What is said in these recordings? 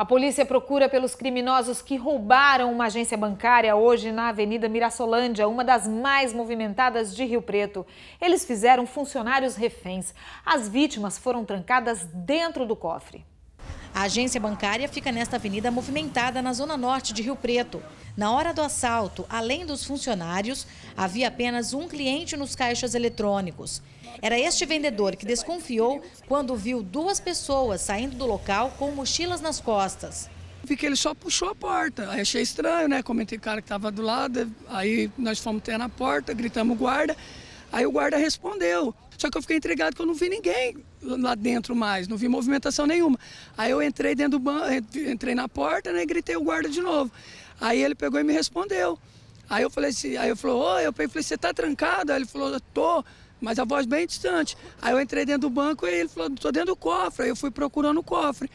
A polícia procura pelos criminosos que roubaram uma agência bancária hoje na Avenida Mirassolândia, uma das mais movimentadas de Rio Preto. Eles fizeram funcionários reféns. As vítimas foram trancadas dentro do cofre. A agência bancária fica nesta avenida movimentada na zona norte de Rio Preto. Na hora do assalto, além dos funcionários, havia apenas um cliente nos caixas eletrônicos. Era este vendedor que desconfiou quando viu duas pessoas saindo do local com mochilas nas costas. Vi que ele só puxou a porta, aí achei estranho, né? Comentei com o cara que estava do lado, aí nós fomos ter na porta, gritamos guarda, aí o guarda respondeu. Só que eu fiquei intrigado que eu não vi ninguém lá dentro mais, não vi movimentação nenhuma. Aí eu entrei dentro do banco, entrei na porta, né, e gritei o guarda de novo. Aí ele pegou e me respondeu. Aí eu falei assim, aí ele falou, oi, eu falei, você tá trancado? Aí ele falou, tô, mas a voz bem distante. Aí eu entrei dentro do banco e ele falou, tô dentro do cofre. Aí eu fui procurando o cofre.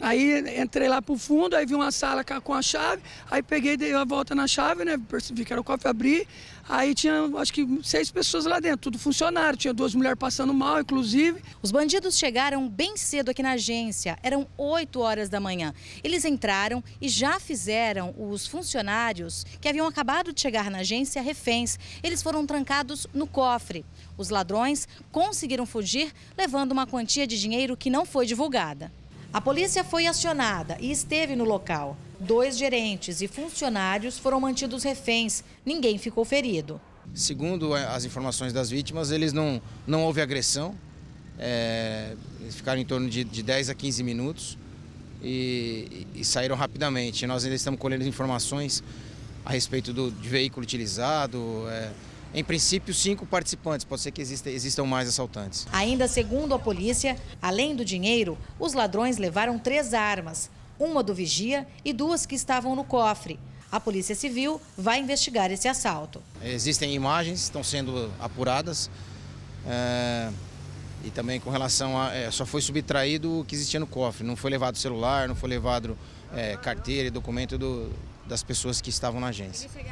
Aí entrei lá pro fundo, aí vi uma sala com a chave, aí peguei, dei a volta na chave, né, percebi que era o cofre, abri, aí tinha acho que 6 pessoas lá dentro, tudo funcionário, tinha 2 mulheres passando mal, inclusive. Os bandidos chegaram bem cedo aqui na agência, eram 8h da manhã. Eles entraram e já fizeram os funcionários que haviam acabado de chegar na agência reféns. Eles foram trancados no cofre. Os ladrões conseguiram fugir, levando uma quantia de dinheiro que não foi divulgada. A polícia foi acionada e esteve no local. 2 gerentes e funcionários foram mantidos reféns. Ninguém ficou ferido. Segundo as informações das vítimas, eles não houve agressão. Eles ficaram em torno de 10 a 15 minutos e saíram rapidamente. Nós ainda estamos colhendo informações a respeito de veículo utilizado. Em princípio, 5 participantes, pode ser que existam mais assaltantes. Ainda segundo a polícia, além do dinheiro, os ladrões levaram 3 armas, uma do vigia e 2 que estavam no cofre. A Polícia Civil vai investigar esse assalto. Existem imagens, estão sendo apuradas e também com relação a... só foi subtraído o que existia no cofre, não foi levado celular, não foi levado carteira e documento das pessoas que estavam na agência.